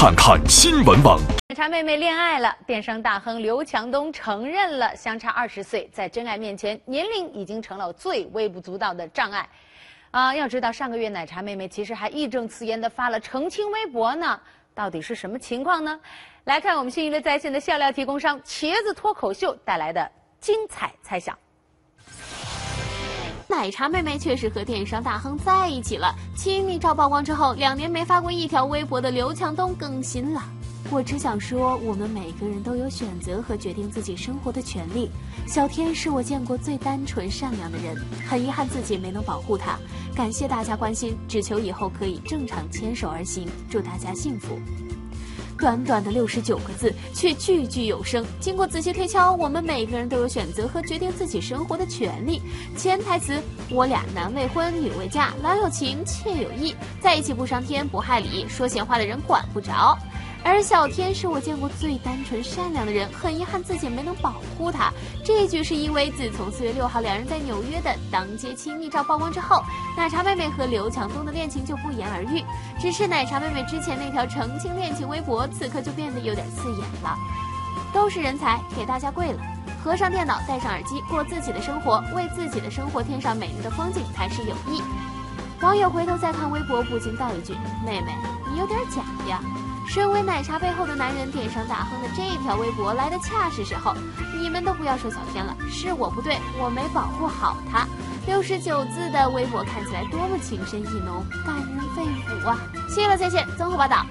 看看新闻网。奶茶妹妹恋爱了，电商大亨刘强东承认了相差20岁，在真爱面前，年龄已经成了最微不足道的障碍。要知道上个月奶茶妹妹其实还义正辞严地发了澄清微博呢，到底是什么情况呢？来看我们新娱乐在线的笑料提供商茄子脱口秀带来的精彩猜想。 奶茶妹妹确实和电商大亨在一起了。亲密照曝光之后，2年没发过一条微博的刘强东更新了。我只想说，我们每个人都有选择和决定自己生活的权利。小天是我见过最单纯善良的人，很遗憾自己没能保护他。感谢大家关心，只求以后可以正常牵手而行，祝大家幸福。 短短的69个字，却句句有声。经过仔细推敲，我们每个人都有选择和决定自己生活的权利。潜台词：我俩男未婚，女未嫁，老有情，妾有意，在一起不伤天不害理，说闲话的人管不着。而小天是我见过最单纯善良的人，很遗憾自己没能保护他。这一句是因为自从4月6号两人在纽约的当街亲密照曝光之后，奶茶妹妹和刘强东的恋情就不言而喻。只是奶茶妹妹之前那条澄清恋情微博，此刻就变得有点刺眼了。都是人才，给大家跪了！合上电脑，戴上耳机，过自己的生活，为自己的生活添上美丽的风景才是有意。网友回头再看微博，不禁道一句：“妹妹，你有点假呀。” 身为奶茶背后的男人，电商大亨的这一条微博来得恰是时候。你们都不要说小天了，是我不对，我没保护好他。69字的微博看起来多么情深意浓，感人肺腑啊！新娱乐在线综合报道。